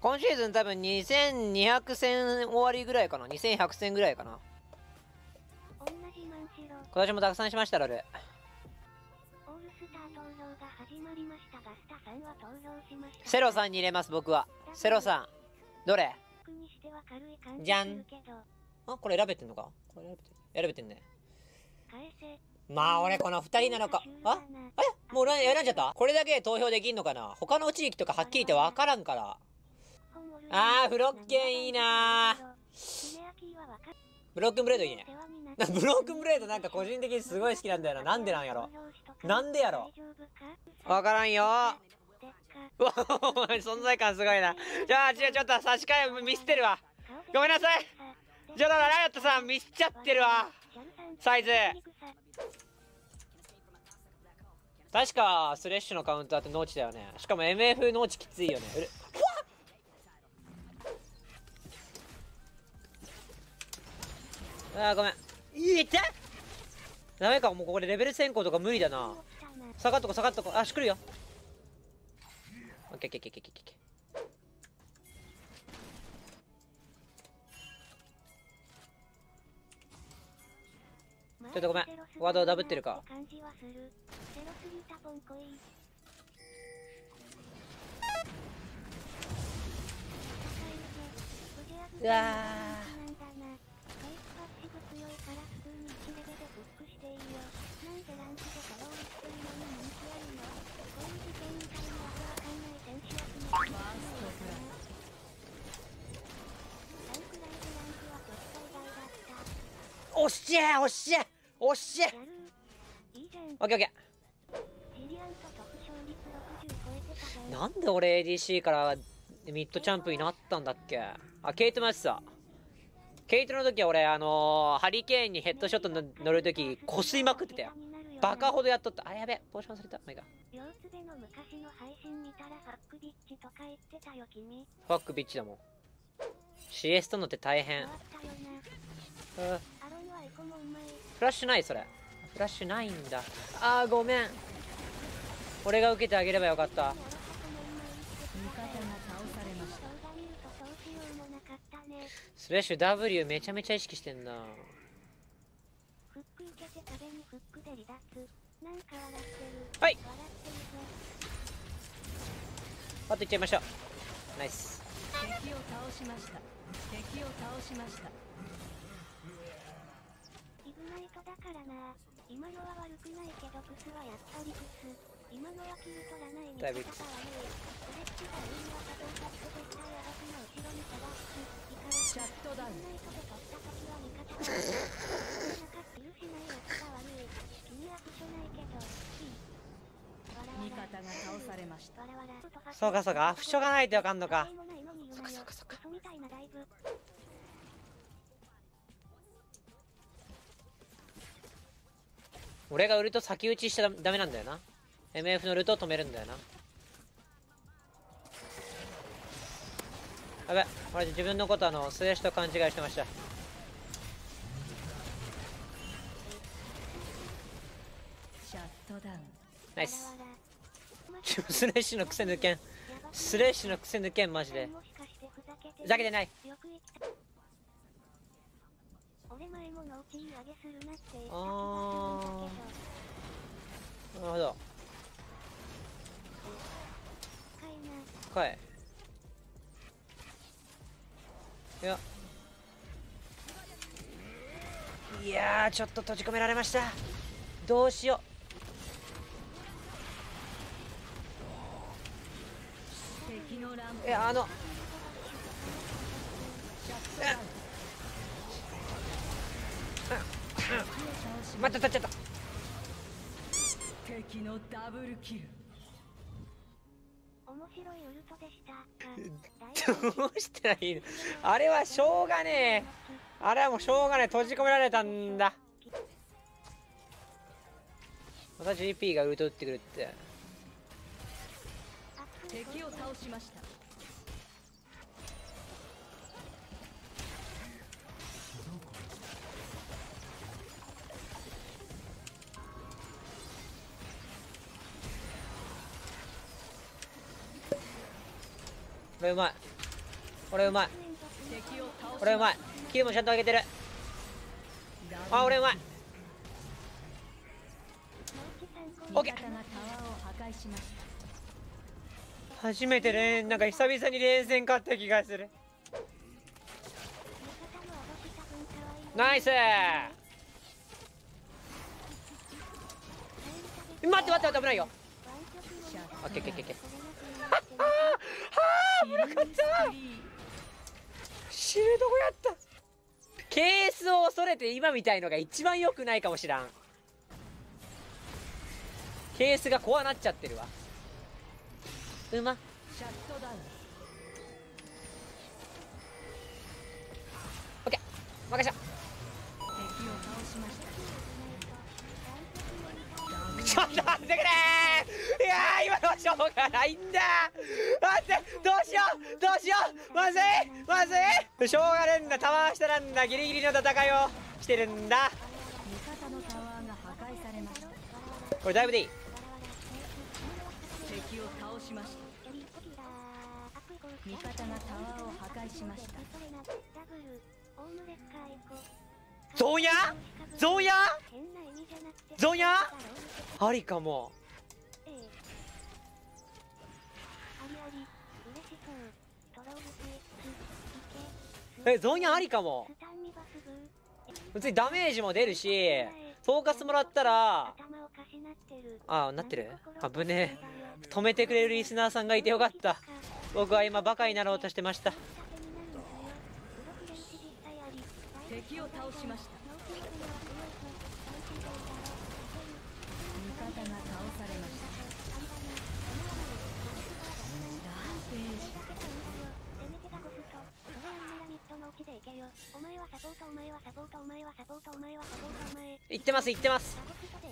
今シーズン多分2200戦終わりぐらいかな。2100戦ぐらいかな。今年もたくさんしました、ロル。セロさんに入れます、僕は。セロさん。どれじゃん。あ、これ選べてんのか、これ選べてんね。まあ、俺この2人なのか。あえもう選んじゃった。これだけで投票できんのかな。他の地域とかはっきり言ってわからんから。あー、フロッケンいいなー。ブロックンブレードいいね。ブロックンブレードなんか個人的にすごい好きなんだよな。なんでなんやろ。なんでやろ。わからんよー。お前存在感すごいな。じゃあ、ちょっと差し替えミスってるわ。ごめんなさい。ちょっとライオットさんミスっちゃってるわ。サイズ。確かスレッシュのカウンターって農地だよね。しかも MF 農地きついよね。あーごめん。いったダメか。もうこれレベル先行とか無理だな。下がっとこ下がっとこ。あ、しくるよ。オッケーオッケーオッケーオッケー。ちょっとごめん。ワードダブってるか。うわー。おっしゃーおっしゃーおっしゃー。オッケーオッケー。なんで俺 ADC からミッドチャンプになったんだっけ。あ、ケイトマッサー。ケイトの時は俺、ハリケーンにヘッドショットの乗る時、こすりまくってたよ。バカほどやっとった。あ、やべえ、ポーションされた。まあ、いいか。ファックビッチだもん。CS とのって大変。フラッシュない、それ。フラッシュないんだ。あー、ごめん。俺が受けてあげればよかった。スレッシュ W めちゃめちゃ意識してんな。はい、あといっちゃいましょう。ナイス。敵を倒しました。敵を倒しました。イグナイトだからな。今のは悪くないけど、クスはやっぱりクス。今のは切り取らないにだいぶクス。シャットダウン。味方が倒されました。そうかそうか、アフショがないとあかんのか。そうかそうかそうか。俺がウルト先打ちしちゃダメなんだよな。MF のルートを止めるんだよな。やべ、俺自分のことスレッシュと勘違いしてました。ナイス。スレッシュの癖抜けん。スレッシュの癖抜けん、マジで。ふざけてない。あー。なるほど。かい。いやーちょっと閉じ込められました。どうしよう。いやまた立っちゃった。敵のダブルキル。面白いウルトでした。どうしたらいいの。あれはしょうがねえ。あれはもうしょうがねえ。閉じ込められたんだ。また GP がウルト打ってくるって。敵を倒しました。これうまい。俺うまい、俺うまい、キルもちゃんと上げてる。あ、俺うまい。オッケー。初めてね、なんか久々に連戦勝った気がする。ナイス。待って待って待って、危ないよ。オッケーオッケーオッケー。ああ、危なかった。死ぬとこやった。ケースを恐れて今みたいのが一番良くないかもしらん。ケースが怖なっちゃってるわ。うまっ。オッケー、任せた。ちょっと待ってくれー。いやー、今のはしょうがないんだ。待って、どうしようどうしよう、まずいまずい。しょうがねえんだ、タワー下なんだ、ギリギリの戦いをしてるんだ。これだいぶでいい。敵を倒しました。味方がタワーを破壊しました。ゾーヤゾーヤゾーヤありかも。え、ゾーヤありかも。別にダメージも出るし、フォーカスもらったら、ああなってる。危ねえ。止めてくれるリスナーさんがいてよかった。僕は今バカになろうとしてました。敵を倒しました。味方が倒されました。いってますいってます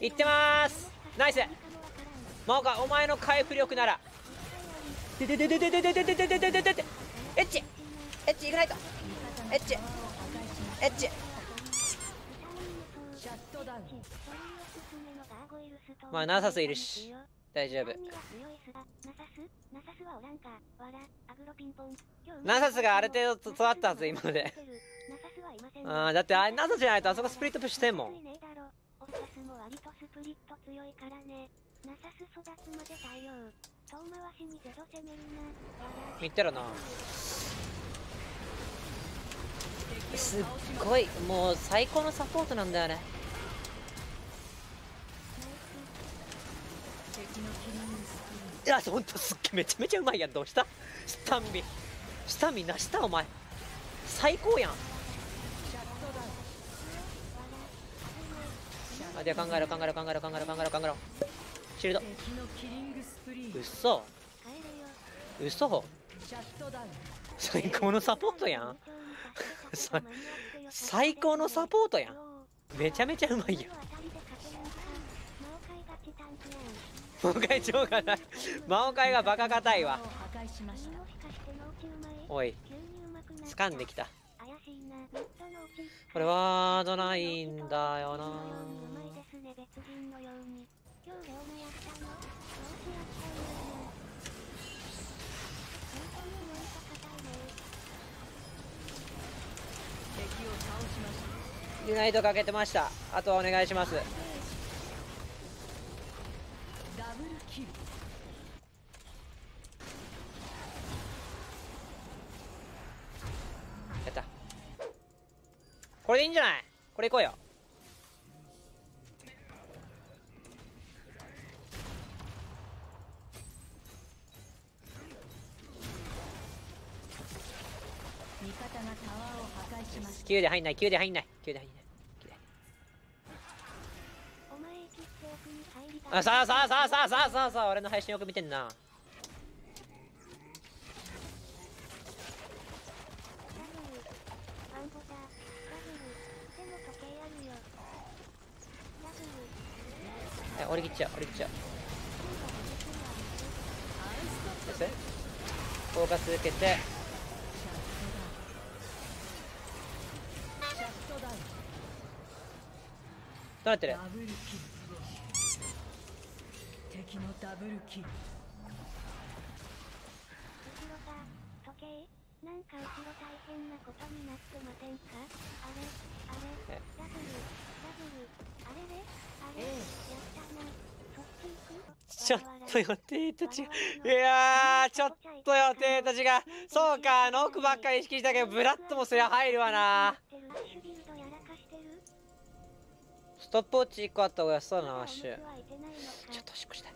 いってます。ナイス。マオカ、お前の回復力なら。ででででででででででででででで、エッチエッチ、イグナイト、エッチエッチ。まあナサスいるし大丈夫。ナサスがある程度育ったはず今ので。ああ、だってあれナサスじゃないとあそこスプリットプッシュしてんもん。見てろな。すっごい、もう最高のサポートなんだよね。いやほんとすっげえめちゃめちゃうまいやん。どうしたスタンビスタミナしたお前最高やん。あ、では考えろ考えろ考えろ考えろ考えろ考えろ。シールド、うそうそ、最高のサポートやん最高のサポートやん。めちゃめちゃうまいやん。魔王会長がない。魔王会がバカ硬いわ。おい、掴んできた。これワードないんだよな。ユナイトかけてました。あとはお願いします。やった、これでいいんじゃない。これいこうよ。9で入んない9で入んない9で入んない。あ、さあさあさあさあさあさあさあ、俺の配信よく見てんな。俺切っちゃう俺切っちゃう。フォーカス受けてどうなってる。敵のダブルキル。なんか後ろ大変なことになってませんか？あれあれやったな。ちょっと予定と違う。いやー、ちょっと予定と違う。そうか、あの奥ばっかり意識したけどブラッドもそりゃ入るわな。ストップウォッチ1個あった方が安そうな、アッシュ。ちょっとおしっこしたい。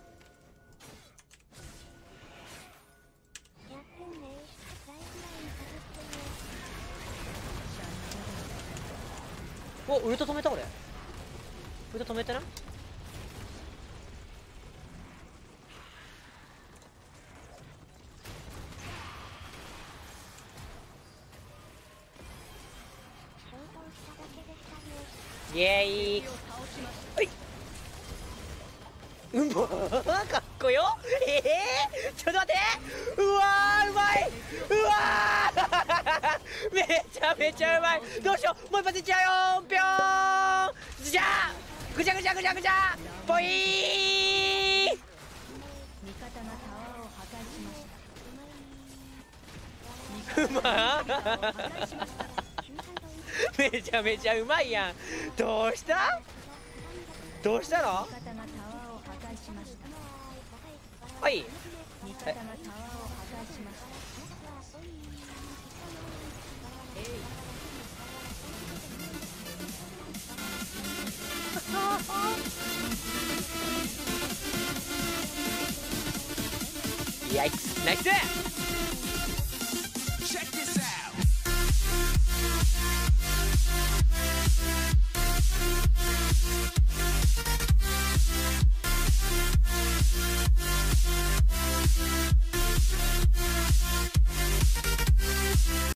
お、ウルト止めた俺。ウルト止めてな。イエイ。はい。うまー、かっこよ。ちょっと待って。うわー、うまい。うわー。めちゃめちゃうまい。どうしよう。もう一発いっちゃうよ。ぴょーん。じゃあ。ぐちゃぐちゃぐちゃぐちゃ。ぽいー。味方がタワーを破壊しました。うまー。めちゃめちゃうまいやん。どうした？どうしたの？はい。いや、ナイス！